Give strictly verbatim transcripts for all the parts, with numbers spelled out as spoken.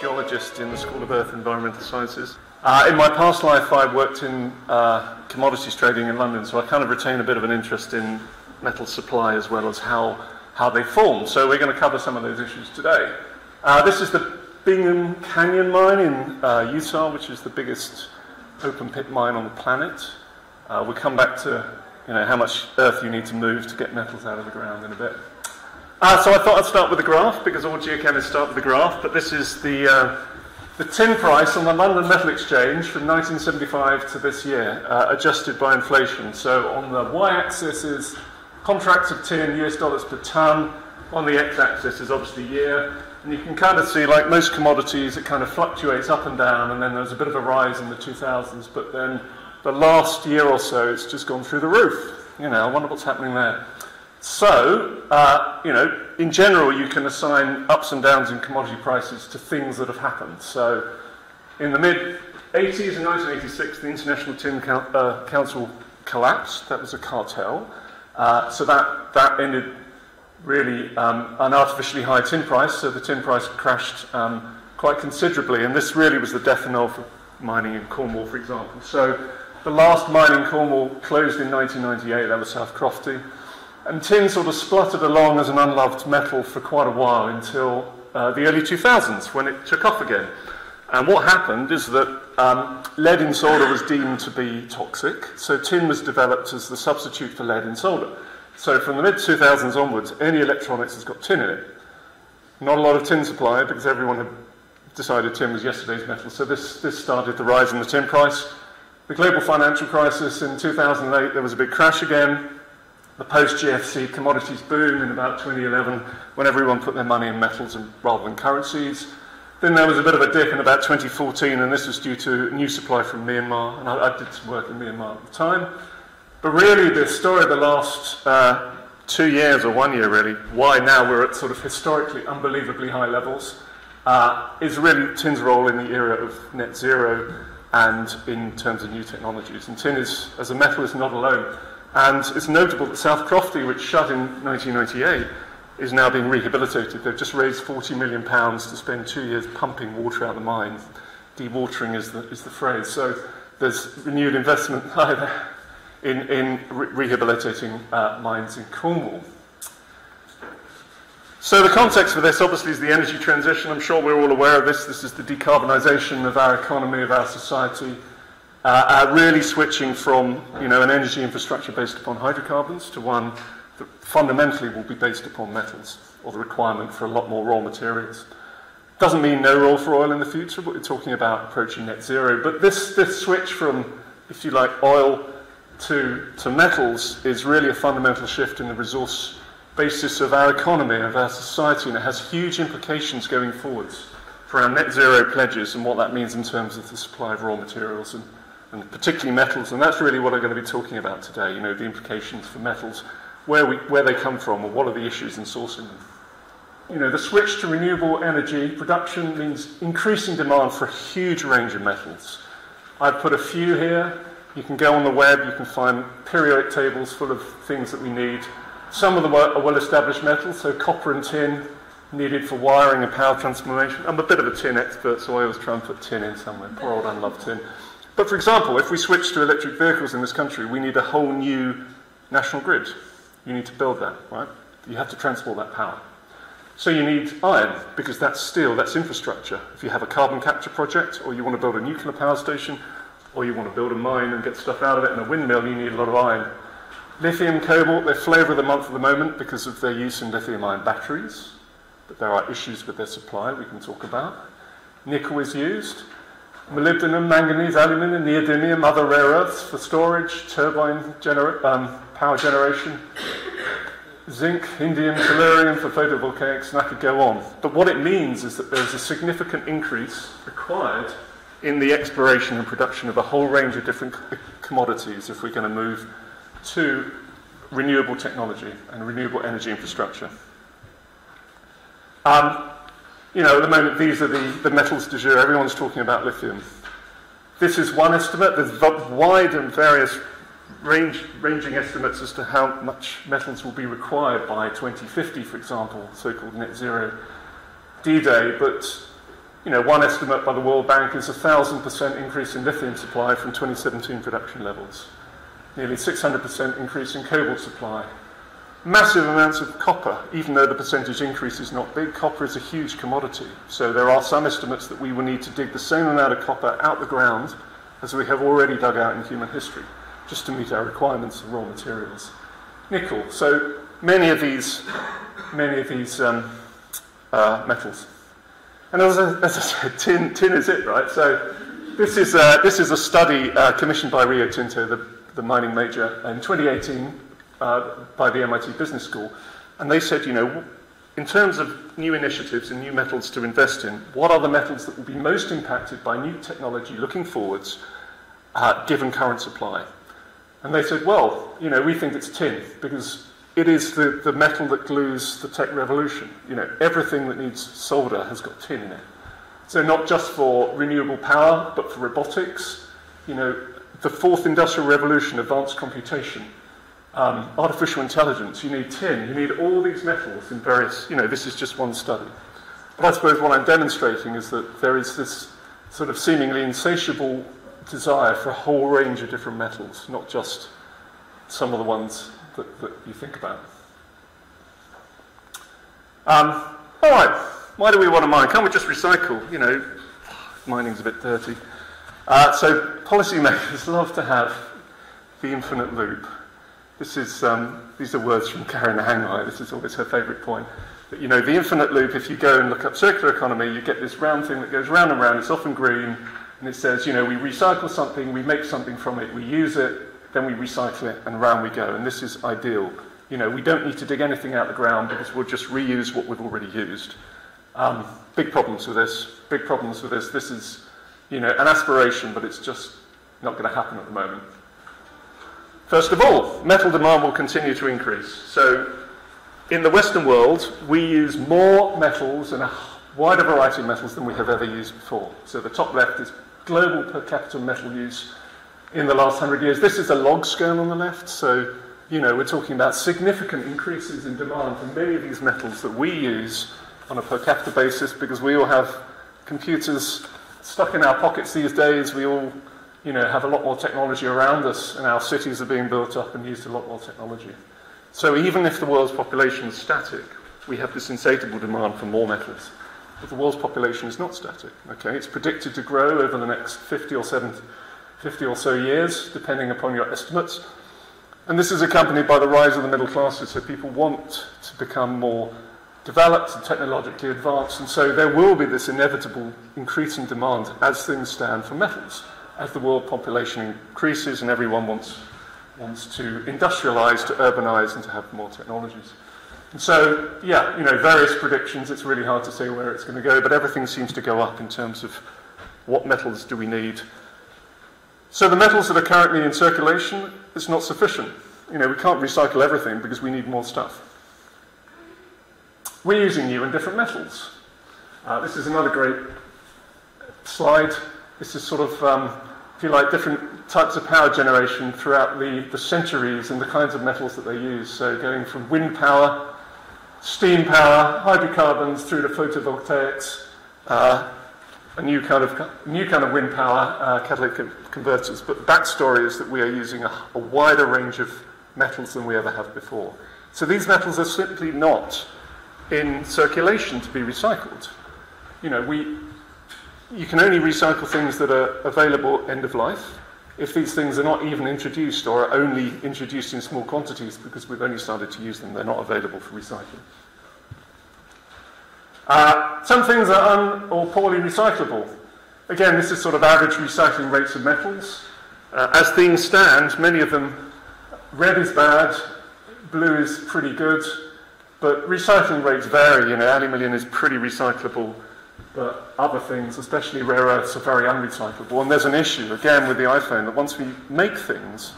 geologist in the School of Earth and Environmental Sciences. Uh, in my past life, I worked in uh, commodities trading in London, so I kind of retain a bit of an interest in metal supply as well as how, how they form. So we're going to cover some of those issues today. Uh, this is the Bingham Canyon mine in uh, Utah, which is the biggest open pit mine on the planet. Uh, we'll come back to you know, how much earth you need to move to get metals out of the ground in a bit. Uh, so I thought I'd start with a graph, because all geochemists start with a graph, but this is the... Uh, The tin price on the London Metal Exchange from nineteen seventy-five to this year, uh, adjusted by inflation. So on the y-axis is contracts of tin, U S dollars per tonne. On the x-axis is obviously year. And you can kind of see, like most commodities, it kind of fluctuates up and down, and then there's a bit of a rise in the two thousands. But then the last year or so, it's just gone through the roof. You know, I wonder what's happening there. So, uh, you know, in general, you can assign ups and downs in commodity prices to things that have happened. So, in the mid eighties, in nineteen eighty-six, the International Tin Council collapsed. That was a cartel. Uh, so that, that ended really um, an artificially high tin price. So the tin price crashed um, quite considerably. And this really was the death knell for mining in Cornwall, for example. So the last mine in Cornwall closed in nineteen ninety-eight. That was South Crofty. And tin sort of spluttered along as an unloved metal for quite a while until uh, the early two thousands, when it took off again. And what happened is that um, lead in solder was deemed to be toxic, so tin was developed as the substitute for lead in solder. So from the mid two thousands onwards, any electronics has got tin in it. Not a lot of tin supply, because everyone had decided tin was yesterday's metal, so this, this started the rise in the tin price. The global financial crisis in two thousand eight, there was a big crash again. The post-G F C commodities boom in about twenty eleven, when everyone put their money in metals and, rather than currencies. Then there was a bit of a dip in about twenty fourteen, and this was due to new supply from Myanmar, and I, I did some work in Myanmar at the time. But really, the story of the last uh, two years, or one year really, why now we're at sort of historically unbelievably high levels, uh, is really tin's role in the era of net zero and in terms of new technologies. And tin, is, as a metal, is not alone. And it's notable that South Crofty, which shut in nineteen ninety-eight, is now being rehabilitated. They've just raised forty million pounds to spend two years pumping water out of the mine. Dewatering is the, is the phrase. So there's renewed investment in, in re rehabilitating uh, mines in Cornwall. So the context for this, obviously, is the energy transition. I'm sure we're all aware of this. This is the decarbonisation of our economy, of our society. Uh, are really switching from you know, an energy infrastructure based upon hydrocarbons to one that fundamentally will be based upon metals, or the requirement for a lot more raw materials. Doesn't mean no role for oil in the future, but we're talking about approaching net zero. But this, this switch from, if you like, oil to, to metals is really a fundamental shift in the resource basis of our economy, of our society, and it has huge implications going forwards for our net zero pledges and what that means in terms of the supply of raw materials and and particularly metals, and that's really what I'm going to be talking about today, you know, the implications for metals, where, we, where they come from, or what are the issues in sourcing them. You know, the switch to renewable energy production means increasing demand for a huge range of metals. I've put a few here. You can go on the web, you can find periodic tables full of things that we need. Some of them are well-established metals, so copper and tin, needed for wiring and power transformation. I'm a bit of a tin expert, so I always try and put tin in somewhere. Poor old unloved tin. But for example, if we switch to electric vehicles in this country, we need a whole new national grid. You need to build that, right? You have to transport that power. So you need iron, because that's steel, that's infrastructure. If you have a carbon capture project, or you want to build a nuclear power station, or you want to build a mine and get stuff out of it, and a windmill, you need a lot of iron. Lithium, cobalt, they're flavour of the month at the moment because of their use in lithium-ion batteries. But there are issues with their supply we can talk about. Nickel is used. Molybdenum, manganese, aluminium, neodymium, other rare earths for storage, turbine gener um, power generation, zinc, indium, tellurium for photovoltaics, and I could go on. But what it means is that there's a significant increase required in the exploration and production of a whole range of different commodities if we're going to move to renewable technology and renewable energy infrastructure. Um, You know, at the moment, these are the, the metals de jure. Everyone's talking about lithium. This is one estimate. There's wide and various range, ranging estimates as to how much metals will be required by twenty fifty, for example, so-called net zero D-Day. But you know, one estimate by the World Bank is a one thousand percent increase in lithium supply from twenty seventeen production levels, nearly six hundred percent increase in cobalt supply, massive amounts of copper, even though the percentage increase is not big. Copper is a huge commodity, so there are some estimates that we will need to dig the same amount of copper out the ground as we have already dug out in human history, just to meet our requirements of raw materials. Nickel, so many of these, many of these um, uh, metals. And as I, as I said, tin, tin is it, right? So this is a, this is a study uh, commissioned by Rio Tinto, the, the mining major, in twenty eighteen uh, by the M I T Business School. And they said, you know, in terms of new initiatives and new metals to invest in, what are the metals that will be most impacted by new technology looking forwards, uh, given current supply? And they said, well, you know, we think it's tin, because it is the, the metal that glues the tech revolution. You know, everything that needs solder has got tin in it. So not just for renewable power, but for robotics. You know, the fourth industrial revolution, advanced computation, um, artificial intelligence, you need tin. You need all these metals in various, you know, this is just one study. But I suppose what I'm demonstrating is that there is this sort of seemingly insatiable desire for a whole range of different metals, not just some of the ones that, that you think about. Um, all right, why do we want to mine? Can't we just recycle? You know, mining's a bit dirty. Uh, so policymakers love to have the infinite loop. This is, um, these are words from Karen Hanley. This is always her favourite point. But, you know, the infinite loop, if you go and look up circular economy, you get this round thing that goes round and round. It's often green. And it says, you know, we recycle something, we make something from it, we use it, then we recycle it, and round we go. And this is ideal. You know, we don't need to dig anything out of the ground because we'll just reuse what we've already used. Um, big problems with this, big problems with this. This is, you know, an aspiration, but it's just not going to happen at the moment. First of all, metal demand will continue to increase. So in the Western world, we use more metals and a wider variety of metals than we have ever used before. So the top left is global per capita metal use in the last hundred years. This is a log scale on the left, so you know we're talking about significant increases in demand for many of these metals that we use on a per capita basis because we all have computers stuck in our pockets these days. We all, you know, have a lot more technology around us, and our cities are being built up and used a lot more technology. So even if the world's population is static, we have this insatiable demand for more metals. But the world's population is not static. Okay, it's predicted to grow over the next fifty or, seventy, fifty or so years, depending upon your estimates. And this is accompanied by the rise of the middle classes, so people want to become more developed and technologically advanced. And so there will be this inevitable increase in demand as things stand for metals, as the world population increases and everyone wants, wants to industrialize, to urbanize, and to have more technologies. So, yeah, you know, various predictions, it's really hard to say where it's going to go, but everything seems to go up in terms of what metals do we need. So the metals that are currently in circulation is not sufficient. You know, we can't recycle everything because we need more stuff. We're using new and different metals. Uh, this is another great slide. This is sort of, um, if you like, different types of power generation throughout the, the centuries and the kinds of metals that they use. So going from wind power, steam power, hydrocarbons, through to photovoltaics, uh, a new kind of new kind of wind power, uh, catalytic converters. But the backstory is that we are using a, a wider range of metals than we ever have before. So these metals are simply not in circulation to be recycled. You know, we you can only recycle things that are available end of life. If these things are not even introduced or are only introduced in small quantities because we've only started to use them, they're not available for recycling. Uh, some things are un or poorly recyclable. Again, this is sort of average recycling rates of metals. Uh, as things stand, many of them, red is bad, blue is pretty good, but recycling rates vary. You know, aluminium is pretty recyclable, but other things, especially rare earths, are very unrecyclable. And there's an issue, again, with the iPhone, that once we make things,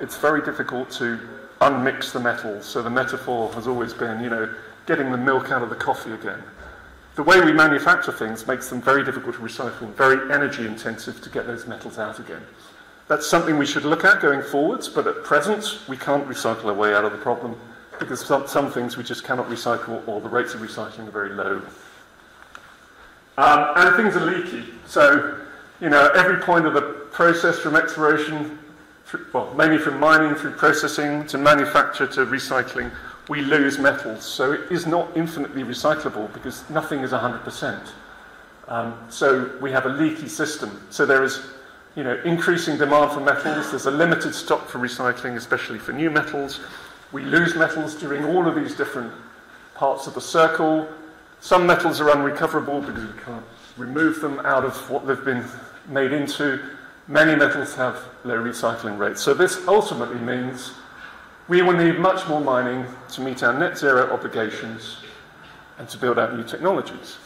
it's very difficult to unmix the metals. So the metaphor has always been, you know, getting the milk out of the coffee again. The way we manufacture things makes them very difficult to recycle and very energy intensive to get those metals out again. That's something we should look at going forwards, but at present, we can't recycle our way out of the problem because some, some things we just cannot recycle, or the rates of recycling are very low. Um, and things are leaky. So, you know, every point of the process from exploration, through, well, mainly from mining through processing to manufacture to recycling, we lose metals. So it is not infinitely recyclable because nothing is one hundred percent. Um, so we have a leaky system. So there is, you know, increasing demand for metals. There's a limited stock for recycling, especially for new metals. We lose metals during all of these different parts of the circle. Some metals are unrecoverable because we can't remove them out of what they've been made into. Many metals have low recycling rates. So this ultimately means we will need much more mining to meet our net zero obligations and to build out new technologies.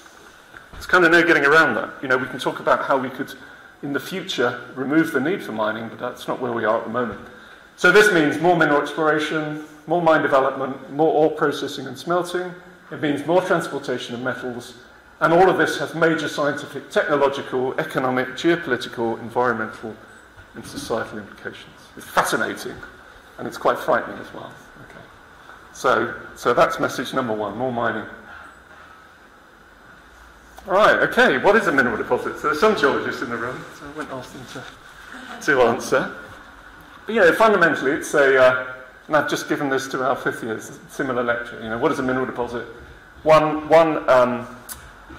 There's kind of no getting around that. You know, we can talk about how we could, in the future, remove the need for mining, but that's not where we are at the moment. So this means more mineral exploration, more mine development, more ore processing and smelting. It means more transportation of metals. And all of this has major scientific, technological, economic, geopolitical, environmental, and societal implications. It's fascinating, and it's quite frightening as well. Okay. So, so that's message number one, more mining. All right, okay, what is a mineral deposit? So there's some geologists in the room, so I won't ask them to, to answer. But yeah, fundamentally it's a, uh, and I've just given this to our fifth years, similar lecture, you know, what is a mineral deposit? One, one um,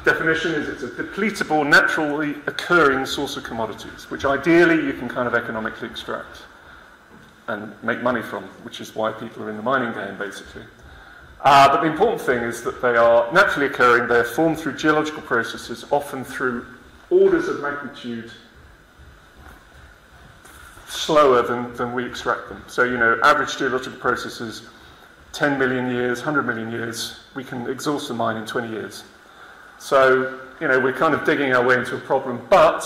definition is it's a depletable, naturally occurring source of commodities, which ideally you can kind of economically extract and make money from, which is why people are in the mining game, basically. Uh, but the important thing is that they are naturally occurring, they are formed through geological processes, often through orders of magnitude slower than, than we extract them. So, you know, average geological processes, ten million years, one hundred million years, we can exhaust the mine in twenty years. So, you know, we're kind of digging our way into a problem, but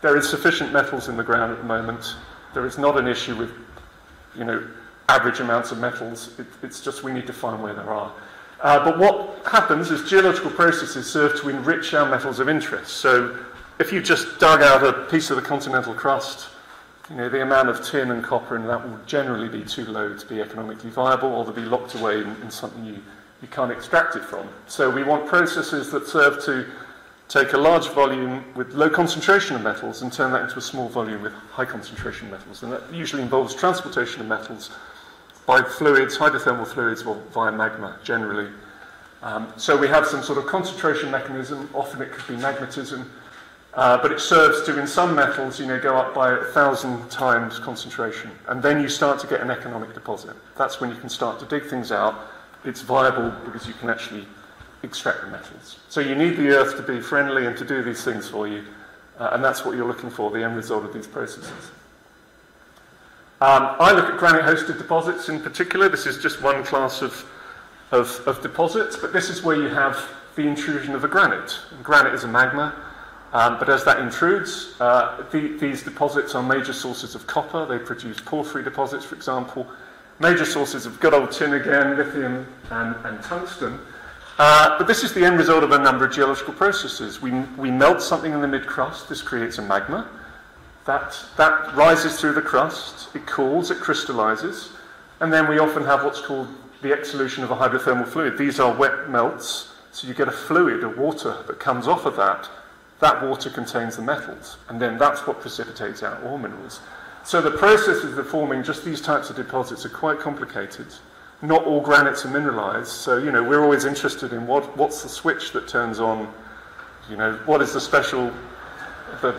there is sufficient metals in the ground at the moment. There is not an issue with, you know, average amounts of metals. It, it's just we need to find where there are. Uh, but what happens is geological processes serve to enrich our metals of interest. So if you just dug out a piece of the continental crust, you know, the amount of tin and copper in that will generally be too low to be economically viable or to be locked away in, in something you, you can't extract it from. So we want processes that serve to take a large volume with low concentration of metals and turn that into a small volume with high concentration of metals. And that usually involves transportation of metals by fluids, hydrothermal fluids, or via magma, generally. Um, so we have some sort of concentration mechanism. Often it could be magnetism. Uh, but it serves to, in some metals, you know, go up by a thousand times concentration. And then you start to get an economic deposit. That's when you can start to dig things out. It's viable because you can actually extract the metals. So you need the earth to be friendly and to do these things for you. Uh, and that's what you're looking for, the end result of these processes. Um, I look at granite-hosted deposits in particular. This is just one class of, of, of deposits. But this is where you have the intrusion of a granite. And granite is a magma. Um, but as that intrudes, uh, the, these deposits are major sources of copper. They produce porphyry deposits, for example. Major sources of good old tin again, lithium and, and tungsten. Uh, but this is the end result of a number of geological processes. We, we melt something in the mid-crust. This creates a magma. That, that rises through the crust. It cools. It crystallizes. And then we often have what's called the exsolution of a hydrothermal fluid. These are wet melts. So you get a fluid, a water, that comes off of that. That water contains the metals, and then that's what precipitates out ore minerals. So the processes of forming just these types of deposits are quite complicated. Not all granites are mineralized, so, you know, we're always interested in what, what's the switch that turns on, you know, what is the special, the,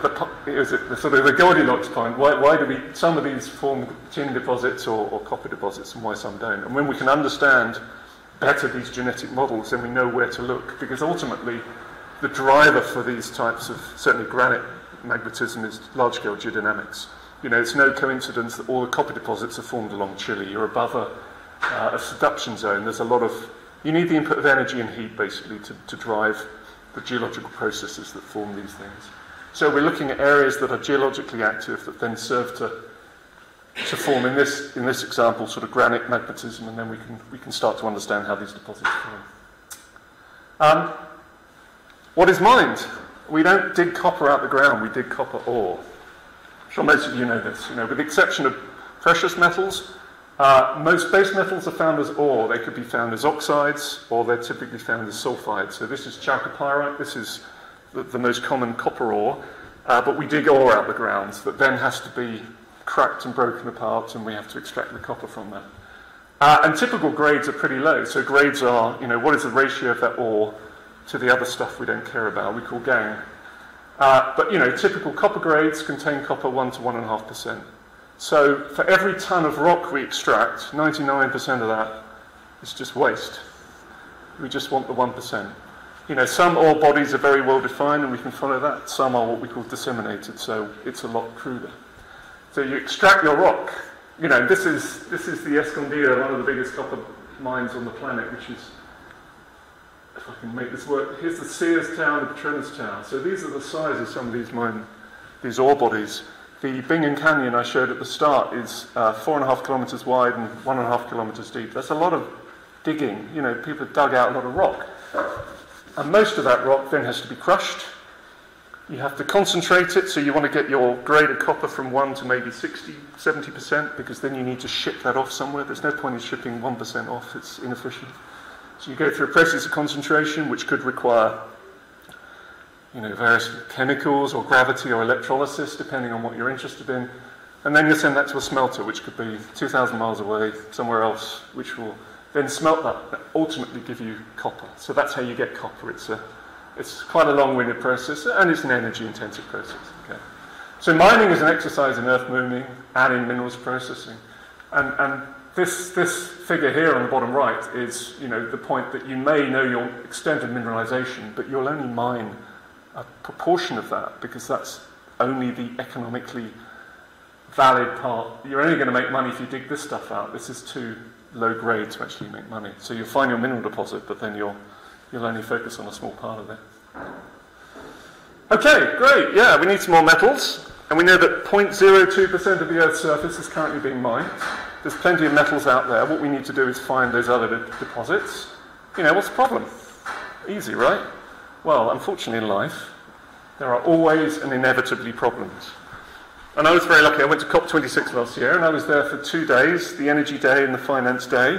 the, is it the sort of the Goldilocks point? Why, why do we, some of these form tin deposits or, or copper deposits, and why some don't? And when we can understand better these genetic models, then we know where to look, because ultimately, the driver for these types of, certainly granite magnetism, is large-scale geodynamics. You know, it's no coincidence that all the copper deposits are formed along Chile. You're above a, uh, a subduction zone. There's a lot of, you need the input of energy and heat, basically, to, to drive the geological processes that form these things. So we're looking at areas that are geologically active that then serve to, to form, in this, in this example, sort of granite magnetism, and then we can, we can start to understand how these deposits form. Um, What is mined? We don't dig copper out the ground, we dig copper ore. I'm sure most of you know this. You know, with the exception of precious metals, uh, most base metals are found as ore. They could be found as oxides, or they're typically found as sulfides. So this is chalcopyrite, this is the, the most common copper ore, uh, but we dig ore out the ground that then has to be cracked and broken apart, and we have to extract the copper from that. Uh, and typical grades are pretty low. So grades are, you know, what is the ratio of that ore to the other stuff we don't care about, we call gangue. Uh, but, you know, typical copper grades contain copper one to one point five percent. So for every ton of rock we extract, ninety-nine percent of that is just waste. We just want the one percent. You know, some ore bodies are very well defined and we can follow that. Some are what we call disseminated, so it's a lot cruder. So you extract your rock. You know, this is, this is the Escondida, one of the biggest copper mines on the planet, which is, if I can make this work, here's the Sears Tower and the Patronus Tower. So these are the size of some of these mine, these ore bodies. The Bingham Canyon I showed at the start is uh, four and a half kilometers wide and one and a half kilometers deep. That's a lot of digging. You know, people have dug out a lot of rock. And most of that rock then has to be crushed. You have to concentrate it, so you want to get your grade of copper from one to maybe sixty, seventy percent, because then you need to ship that off somewhere. There's no point in shipping one percent off. It's inefficient. So you go through a process of concentration, which could require, you know, various chemicals or gravity or electrolysis, depending on what you're interested in. And then you send that to a smelter, which could be two thousand miles away, somewhere else, which will then smelt that and ultimately give you copper. So that's how you get copper. It's, a, it's quite a long-winded process, and it's an energy-intensive process. Okay. So mining is an exercise in earth moving, adding minerals processing. And, and this, this figure here on the bottom right is, you know, the point that you may know your extent of mineralization, but you'll only mine a proportion of that, because that's only the economically valid part. You're only going to make money if you dig this stuff out. This is too low grade to actually make money. So you'll find your mineral deposit, but then you'll, you'll only focus on a small part of it. Okay, great. Yeah, we need some more metals. And we know that zero point zero two percent of the Earth's surface is currently being mined. There's plenty of metals out there. What we need to do is find those other de- deposits. You know, what's the problem? Easy, right? Well, unfortunately in life, there are always and inevitably problems. And I was very lucky. I went to COP twenty-six last year, and I was there for two days, the energy day and the finance day,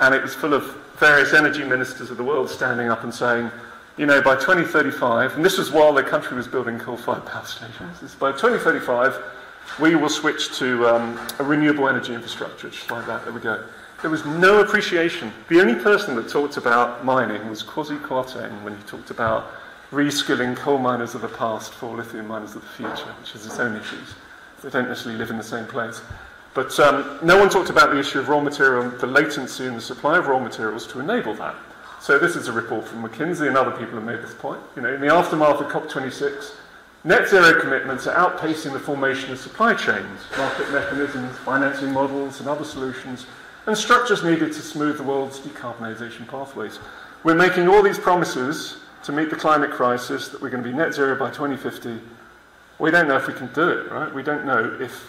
and it was full of various energy ministers of the world standing up and saying, you know, by twenty thirty-five, and this was while the country was building coal-fired power stations, it's by twenty thirty-five, we will switch to um, a renewable energy infrastructure, just like that, there we go. There was no appreciation. The only person that talked about mining was Kwasi Kwarteng when he talked about reskilling coal miners of the past for lithium miners of the future, which is its own issues. They don't necessarily live in the same place. But um, no one talked about the issue of raw material, the latency and the supply of raw materials to enable that. So this is a report from McKinsey, and other people have made this point. You know, in the aftermath of COP twenty-six, net zero commitments are outpacing the formation of supply chains, market mechanisms, financing models, and other solutions, and structures needed to smooth the world's decarbonisation pathways. We're making all these promises to meet the climate crisis that we're going to be net zero by twenty fifty. We don't know if we can do it, right? We don't know if,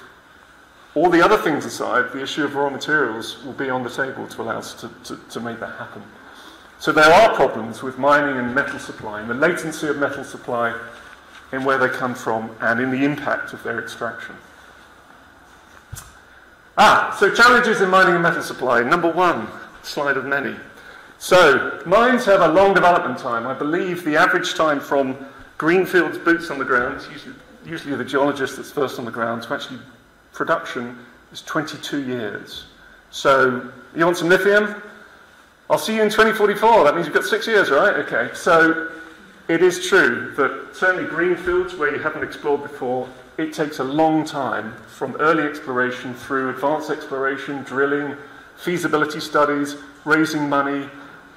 all the other things aside, the issue of raw materials will be on the table to allow us to, to, to make that happen. So there are problems with mining and metal supply, and the latency of metal supply in where they come from and in the impact of their extraction. Ah, so challenges in mining and metal supply. Number one, slide of many. So, mines have a long development time. I believe the average time from Greenfield's boots on the ground, it's usually, usually the geologist that's first on the ground, to actually production is twenty-two years. So, you want some lithium? I'll see you in twenty forty-four. That means you've got six years, right? Okay, so it is true that certainly Greenfields, where you haven't explored before, it takes a long time from early exploration through advanced exploration, drilling, feasibility studies, raising money,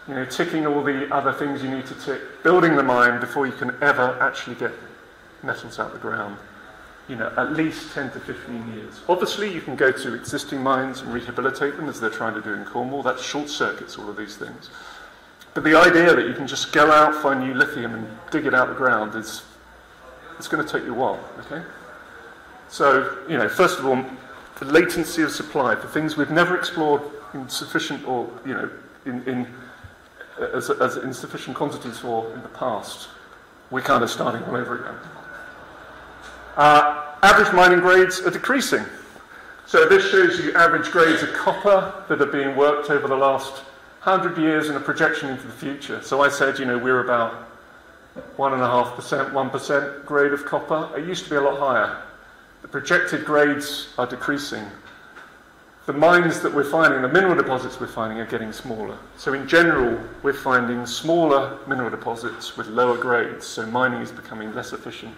you know, ticking all the other things you need to tick, building the mine before you can ever actually get metals out of the ground. You know, at least ten to fifteen years. Obviously, you can go to existing mines and rehabilitate them as they're trying to do in Cornwall. That short circuits all of these things. But the idea that you can just go out, find new lithium and dig it out of the ground is, it's going to take you a while, okay? So, you know, first of all, the latency of supply for things we've never explored in sufficient or, you know, in, in as, as in sufficient quantities for in the past, we're kind of starting all over again. Uh, average mining grades are decreasing. So this shows you average grades of copper that are being worked over the last one hundred years and a projection into the future. So I said, you know, we're about one point five percent, one percent grade of copper. It used to be a lot higher. The projected grades are decreasing. The mines that we're finding, the mineral deposits we're finding, are getting smaller. So in general, we're finding smaller mineral deposits with lower grades, so mining is becoming less efficient.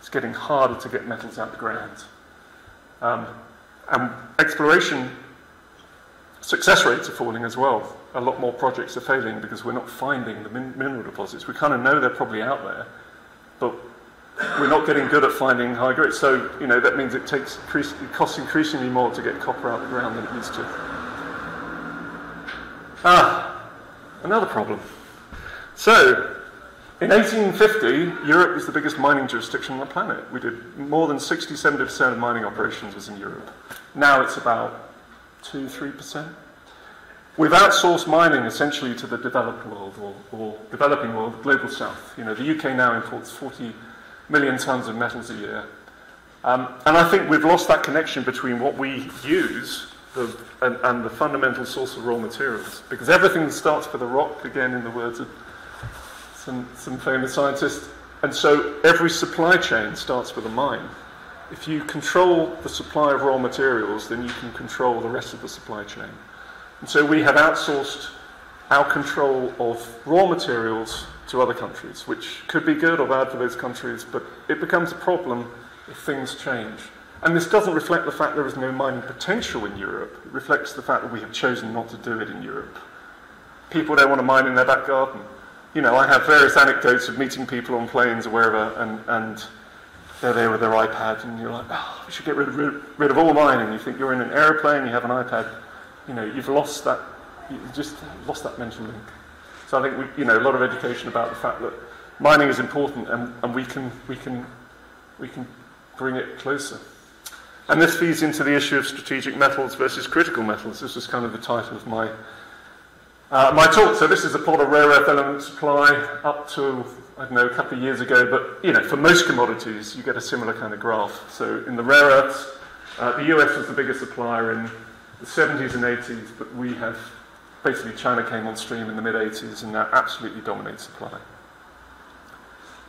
It's getting harder to get metals out of the ground. Um, and exploration success rates are falling as well. A lot more projects are failing because we're not finding the min mineral deposits. We kind of know they're probably out there, but we're not getting good at finding high grades. So, you know, that means it takes increase, it costs increasingly more to get copper out of the ground than it used to. Ah, another problem. So, in eighteen fifty, Europe was the biggest mining jurisdiction on the planet. We did more than sixty to seventy percent of mining operations was in Europe. Now it's about two to three percent. We've outsourced mining essentially to the developed world, or, or developing world, global south. You know, the U K now imports forty million tons of metals a year. Um, and I think we've lost that connection between what we use the, and, and the fundamental source of raw materials. Because everything starts with a rock, again in the words of some, some famous scientists. And so every supply chain starts with a mine. If you control the supply of raw materials, then you can control the rest of the supply chain. And so we have outsourced our control of raw materials to other countries, which could be good or bad for those countries, but it becomes a problem if things change. And this doesn't reflect the fact there is no mining potential in Europe. It reflects the fact that we have chosen not to do it in Europe. People don't want to mine in their back garden. You know, I have various anecdotes of meeting people on planes or wherever, and, and they're there with their iPad, and you're like, oh, we should get rid of, rid, rid of all mining. You think you're in an aeroplane, you have an iPad. You know, you've lost that, you've just lost that mental link. So I think we, you know, a lot of education about the fact that mining is important, and, and we can we can we can bring it closer. And this feeds into the issue of strategic metals versus critical metals. This is kind of the title of my uh, my talk. So this is a plot of rare earth element supply up to, I don't know, a couple of years ago. But you know, for most commodities, you get a similar kind of graph. So in the rare earths, uh, the U S was the biggest supplier in the seventies and eighties, but we have. Basically, China came on stream in the mid eighties and now absolutely dominates supply.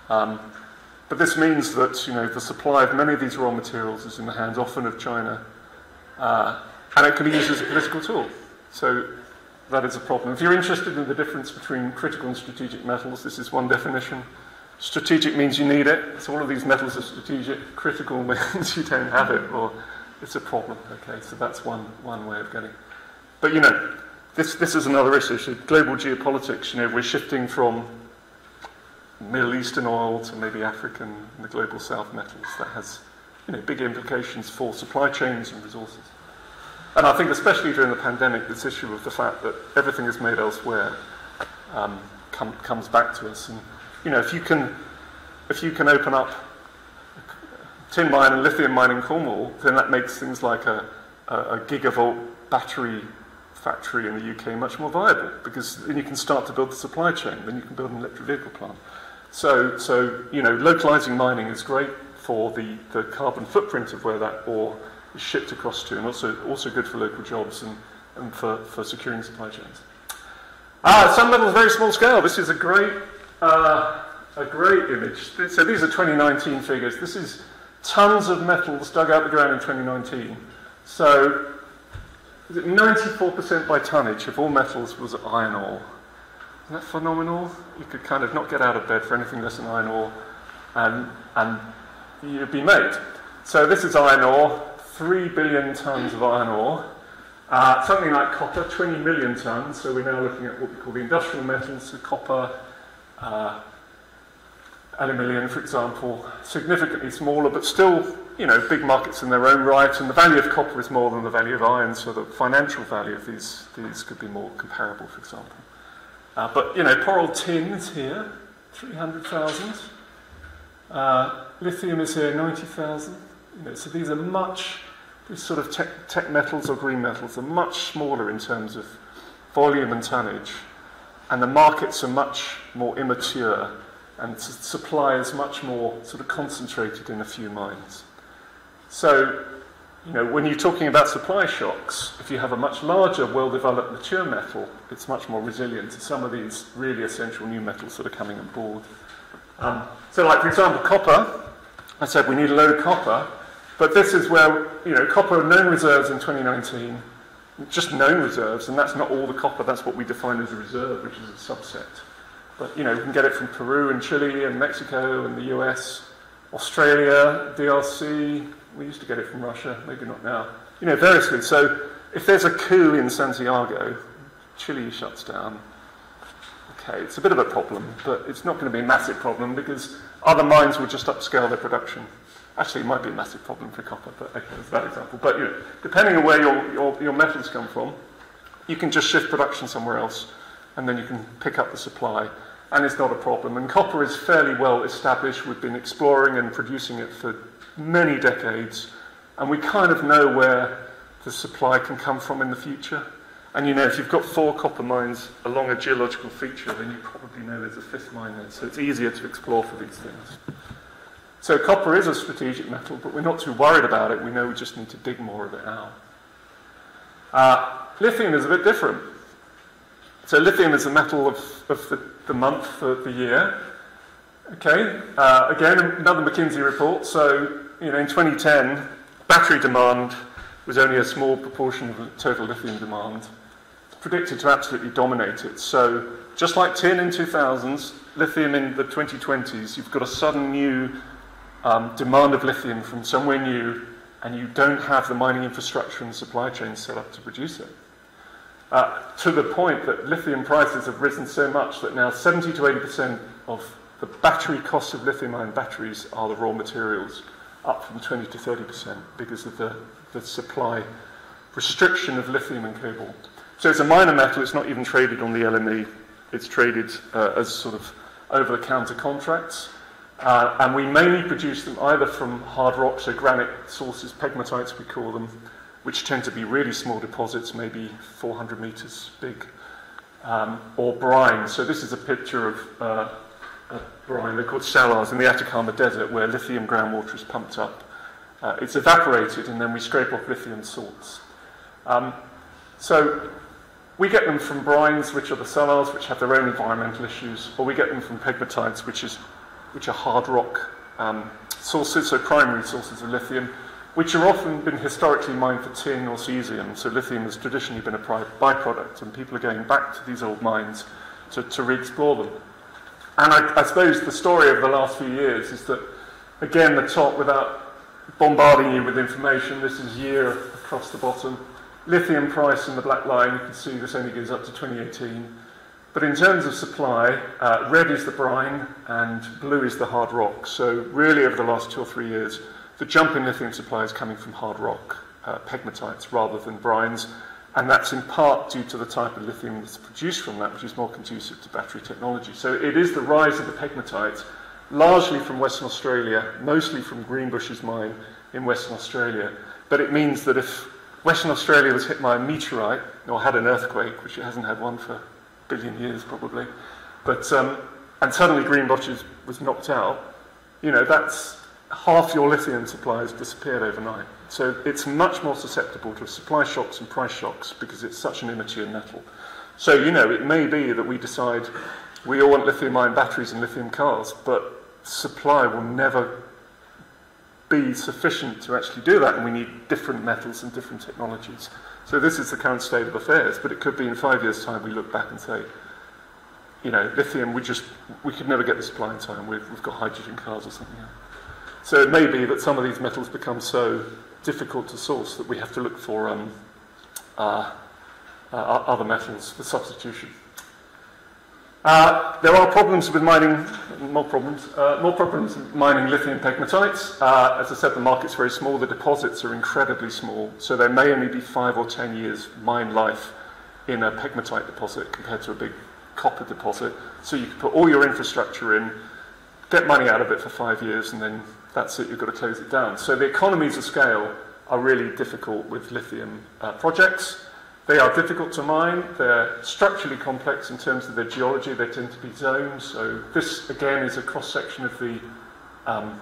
Um, but this means that, you know, the supply of many of these raw materials is in the hands often of China, uh, and it can be used as a political tool. So that is a problem. If you're interested in the difference between critical and strategic metals, this is one definition. Strategic means you need it. So all of these metals are strategic. Critical means you don't have it, or it's a problem. Okay, so that's one, one way of getting. But, you know, This, this is another issue. So global geopolitics, you know, we're shifting from Middle Eastern oil to maybe African and the global south metals. That has, you know, big implications for supply chains and resources. And I think especially during the pandemic, this issue of the fact that everything is made elsewhere um, com comes back to us. And, you know, if you can, if you can open up tin mine and lithium mine in Cornwall, then that makes things like a, a, a gigavolt battery factory in the U K much more viable, because then you can start to build the supply chain, then you can build an electric vehicle plant. So, so you know, localizing mining is great for the, the carbon footprint of where that ore is shipped across to, and also, also good for local jobs and, and for, for securing supply chains. Ah, some metals, very small scale. This is a great, uh, a great image. So these are twenty nineteen figures. This is tons of metals dug out of the ground in twenty nineteen. So ninety-four percent by tonnage of all metals was iron ore. Isn't that phenomenal? You could kind of not get out of bed for anything less than iron ore, and, and you'd be made. So this is iron ore, three billion tons of iron ore. Uh, something like copper, twenty million tons. So we're now looking at what we call the industrial metals, so copper, uh, aluminium, for example, significantly smaller, but still, you know, big markets in their own right, and the value of copper is more than the value of iron, so the financial value of these, these could be more comparable, for example. Uh, but, you know, poor old tin is here, three hundred thousand. Uh, lithium is here, ninety thousand. You know, so these are much, these sort of tech, tech metals or green metals are much smaller in terms of volume and tonnage, and the markets are much more immature, and supply is much more sort of concentrated in a few mines. So, you know, when you're talking about supply shocks, if you have a much larger, well-developed, mature metal, it's much more resilient to some of these really essential new metals that are coming on board. Um, so like, for example, copper, I said we need a load of copper, but this is where, you know, copper known reserves in twenty nineteen, just known reserves, and that's not all the copper, that's what we define as a reserve, which is a subset. But, you know, we can get it from Peru and Chile and Mexico and the U S, Australia, D R C, we used to get it from Russia, maybe not now. You know, variously, so if there's a coup in Santiago, Chile shuts down. Okay, it's a bit of a problem, but it's not going to be a massive problem because other mines will just upscale their production. Actually, it might be a massive problem for copper, but okay, that's that example. But, you know, depending on where your, your, your metals come from, you can just shift production somewhere else, and then you can pick up the supply, and it's not a problem. And copper is fairly well established. We've been exploring and producing it for many decades, and we kind of know where the supply can come from in the future. And you know, if you've got four copper mines along a geological feature, then you probably know there's a fifth mine there, so it's easier to explore for these things. So copper is a strategic metal, but we're not too worried about it. We know we just need to dig more of it now. Uh, lithium is a bit different. So lithium is the metal of, of the, the month, of the year. Okay, uh, again, another McKinsey report. So, you know, in twenty ten, battery demand was only a small proportion of the total lithium demand, predicted to absolutely dominate it. So just like tin in two thousands, lithium in the twenty twenties, you've got a sudden new um, demand of lithium from somewhere new, and you don't have the mining infrastructure and supply chain set up to produce it. Uh, to the point that lithium prices have risen so much that now seventy to eighty percent of the battery cost of lithium-ion batteries are the raw materials, up from twenty to thirty percent because of the, the supply restriction of lithium and cobalt. So it's a minor metal, it's not even traded on the L M E, it's traded uh, as sort of over-the-counter contracts. Uh, and we mainly produce them either from hard rock, so granite sources, pegmatites we call them, which tend to be really small deposits, maybe four hundred meters big, um, or brine. So this is a picture of uh, a brine, they're called salars, in the Atacama Desert, where lithium groundwater is pumped up. Uh, it's evaporated, and then we scrape off lithium salts. Um, so we get them from brines, which are the salars, which have their own environmental issues, or we get them from pegmatites, which, is, which are hard rock um, sources, so primary sources of lithium, which are often been historically mined for tin or cesium. So lithium has traditionally been a byproduct, and people are going back to these old mines to, to re-explore them. And I, I suppose the story of the last few years is that, again, the top, without bombarding you with information, this is year across the bottom. Lithium price in the black line, you can see this only goes up to twenty eighteen. But in terms of supply, uh, red is the brine and blue is the hard rock. So really over the last two or three years, the jump in lithium supply is coming from hard rock, uh, pegmatites, rather than brines, and that's in part due to the type of lithium that's produced from that, which is more conducive to battery technology. So it is the rise of the pegmatites, largely from Western Australia, mostly from Greenbushes mine in Western Australia. But it means that if Western Australia was hit by a meteorite, or had an earthquake, which it hasn't had one for a billion years probably, but um, and suddenly Greenbushes was knocked out, you know, that's half your lithium supply has disappeared overnight. So it's much more susceptible to supply shocks and price shocks because it's such an immature metal. So, you know, it may be that we decide we all want lithium-ion batteries and lithium cars, but supply will never be sufficient to actually do that, and we need different metals and different technologies. So this is the current state of affairs, but it could be in five years' time we look back and say, you know, lithium, we just, we could never get the supply in time. We've, we've got hydrogen cars or something else. So it may be that some of these metals become so difficult to source that we have to look for um, uh, uh, other metals for substitution. Uh, there are problems with mining, more problems, uh, more problems with mining lithium pegmatites. Uh, as I said, the market's very small. The deposits are incredibly small. So there may only be five or ten years mine life in a pegmatite deposit compared to a big copper deposit. So you can put all your infrastructure in, get money out of it for five years, and then that's it, you've got to close it down. So the economies of scale are really difficult with lithium uh, projects. They are difficult to mine, they're structurally complex in terms of their geology, they tend to be zoned. So this, again, is a cross-section of the um,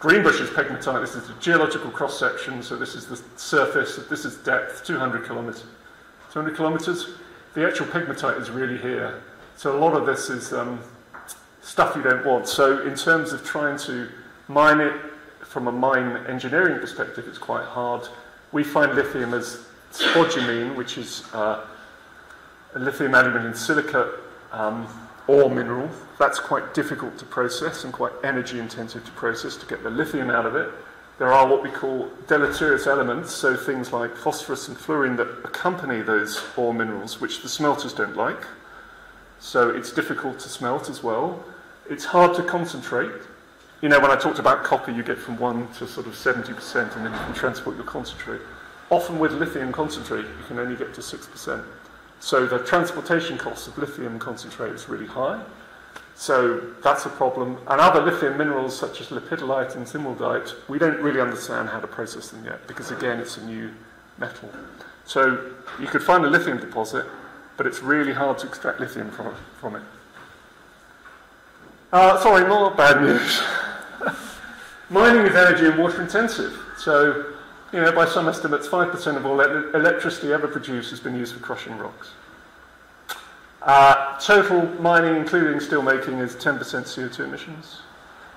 Greenbushes pegmatite. This is a geological cross-section, so this is the surface, this is depth, two hundred kilometers. two hundred kilometers? The actual pegmatite is really here. So a lot of this is um, stuff you don't want. So in terms of trying to mine it from a mine engineering perspective, it's quite hard. We find lithium as spodumene, which is uh, a lithium aluminum silicate um, ore mineral. That's quite difficult to process and quite energy intensive to process to get the lithium out of it. There are what we call deleterious elements, so things like phosphorus and fluorine that accompany those ore minerals, which the smelters don't like. So it's difficult to smelt as well. It's hard to concentrate. You know, when I talked about copper, you get from one to sort of seventy percent, and then you can transport your concentrate. Often with lithium concentrate, you can only get to six percent. So the transportation costs of lithium concentrate is really high. So that's a problem. And other lithium minerals, such as lepidolite and zimmeldite, we don't really understand how to process them yet, because again, it's a new metal. So you could find a lithium deposit, but it's really hard to extract lithium from, from it. Uh, sorry, more bad news. Mining is energy and water intensive. So, you know, by some estimates, five percent of all ele electricity ever produced has been used for crushing rocks. Uh, total mining, including steelmaking, is ten percent C O two emissions.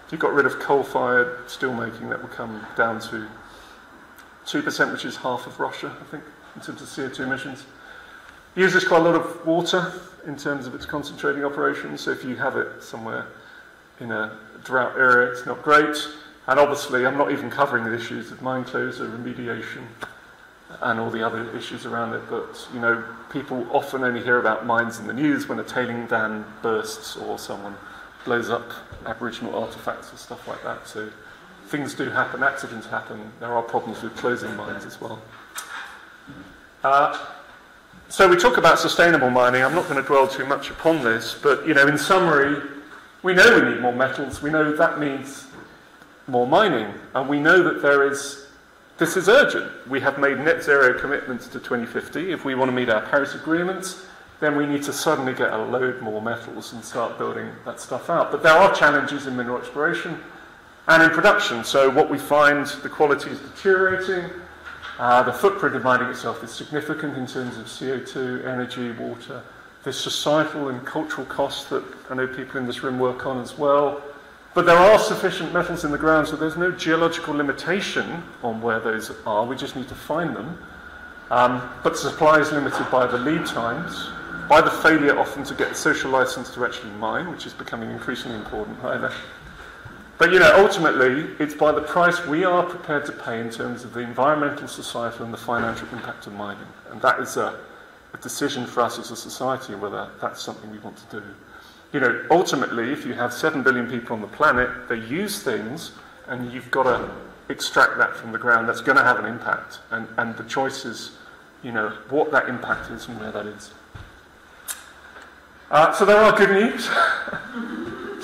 If you got rid of coal-fired steelmaking, that would come down to two percent, which is half of Russia, I think, in terms of C O two emissions. Uses quite a lot of water in terms of its concentrating operations, so if you have it somewhere in a drought area, it's not great. And obviously, I'm not even covering the issues of mine closure, remediation, and all the other issues around it. But, you know, people often only hear about mines in the news when a tailing dam bursts or someone blows up Aboriginal artefacts and stuff like that. So things do happen, accidents happen. There are problems with closing mines as well. Uh, So we talk about sustainable mining. I'm not going to dwell too much upon this, but, you know, in summary, we know we need more metals. We know that means more mining, and we know that there is, this is urgent. We have made net zero commitments to twenty fifty. If we want to meet our Paris agreements, then we need to suddenly get a load more metals and start building that stuff out. But there are challenges in mineral exploration and in production. So what we find, the quality is deteriorating. Uh, the footprint of mining itself is significant in terms of C O two, energy, water, the societal and cultural costs that I know people in this room work on as well. But there are sufficient metals in the ground, so there's no geological limitation on where those are. We just need to find them. Um, but supply is limited by the lead times, by the failure often to get a social license to actually mine, which is becoming increasingly important either. But, you know, ultimately, it's by the price we are prepared to pay in terms of the environmental, societal, and the financial impact of mining. And that is a, a decision for us as a society whether that's something we want to do. You know, ultimately, if you have seven billion people on the planet, they use things, and you've got to extract that from the ground. That's going to have an impact. And, and the choice is, you know, what that impact is and where that is. Uh, so there are good news.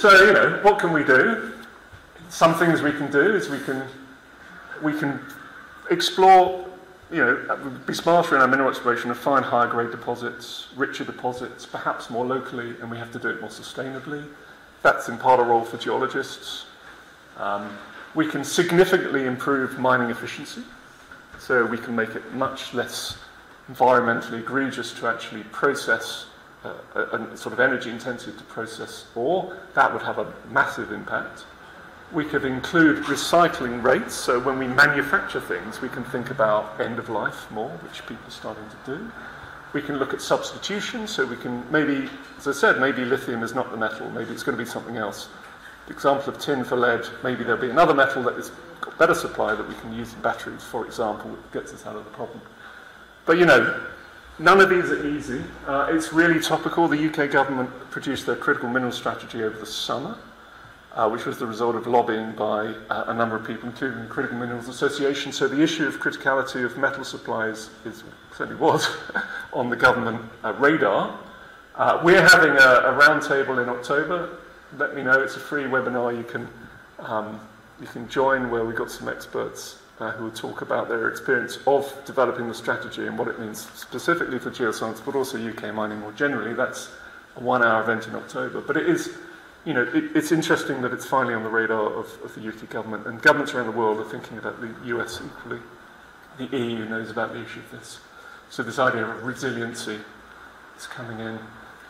So, you know, what can we do? Some things we can do is we can we can explore, you know, be smarter in our mineral exploration and find higher grade deposits, richer deposits, perhaps more locally, and we have to do it more sustainably. That's in part a role for geologists. Um, we can significantly improve mining efficiency, so we can make it much less environmentally egregious to actually process uh, and sort of energy intensive to process ore. That would have a massive impact. We could include recycling rates, so when we manufacture things, we can think about end of life more, which people are starting to do. We can look at substitution, so we can maybe, as I said, maybe lithium is not the metal, maybe it's going to be something else. The example of tin for lead, maybe there'll be another metal that is got better supply that we can use in batteries, for example, that gets us out of the problem. But, you know, none of these are easy. Uh, it's really topical. The U K government produced their critical mineral strategy over the summer. Uh, which was the result of lobbying by uh, a number of people, including the Critical Minerals Association. So the issue of criticality of metal supplies is, certainly was on the government uh, radar. Uh, we're having a, a roundtable in October. Let me know. It's a free webinar you can, um, you can join, where we've got some experts uh, who will talk about their experience of developing the strategy and what it means specifically for geoscience, but also U K mining more generally. That's a one-hour event in October. But it is... You know, it, it's interesting that it's finally on the radar of, of the U K government, and governments around the world are thinking about the U S equally. The E U knows about the issue of this. So this idea of resiliency is coming in.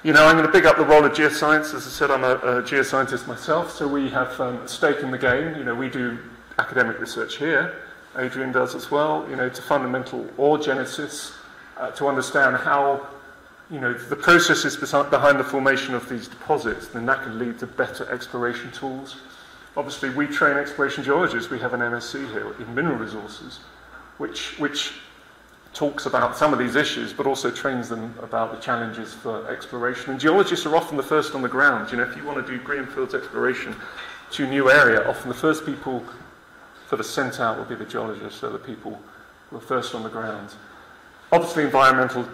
You know, I'm going to pick up the role of geoscience. As I said, I'm a, a geoscientist myself, so we have um, a stake in the game. You know, we do academic research here. Adrian does as well, you know, to fundamental ore genesis, uh, to understand how, you know, the processes behind the formation of these deposits, then that can lead to better exploration tools. Obviously, we train exploration geologists. We have an M S c here in mineral resources, which, which talks about some of these issues, but also trains them about the challenges for exploration. And geologists are often the first on the ground. You know, if you want to do greenfields exploration to a new area, often the first people sort of sent out will be the geologists, so the people who are first on the ground. Obviously, environmental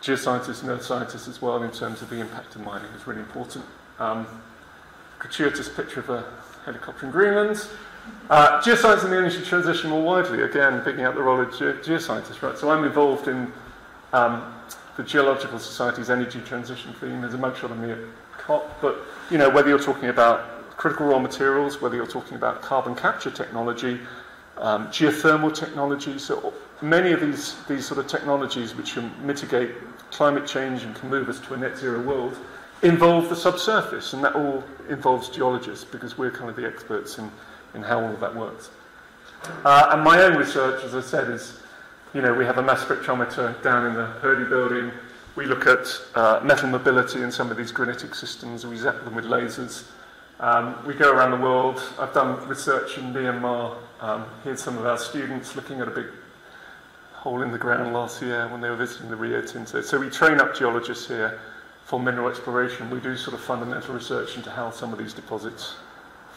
geoscientists and earth scientists as well, in terms of the impact of mining, is really important. Um, gratuitous picture of a helicopter in Greenland. Uh, geoscience and the energy transition more widely, again, picking up the role of ge geoscientists, right? So I'm involved in um, the Geological Society's energy transition theme. There's a mugshot of me at COP, but, you know, whether you're talking about critical raw materials, whether you're talking about carbon capture technology, um, geothermal technology, so many of these, these sort of technologies which mitigate climate change and can move us to a net zero world, involve the subsurface, and that all involves geologists, because we're kind of the experts in, in how all of that works. Uh, and my own research, as I said, is, you know, we have a mass spectrometer down in the Hurdy building. We look at uh, metal mobility in some of these granitic systems. We zap them with lasers. Um, we go around the world. I've done research in Myanmar. Um, here's some of our students looking at a big hole in the ground last year when they were visiting the Rio Tinto. So we train up geologists here for mineral exploration. We do sort of fundamental research into how some of these deposits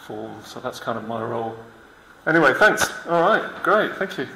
form. So that's kind of my role. Anyway, thanks. All right, great, thank you.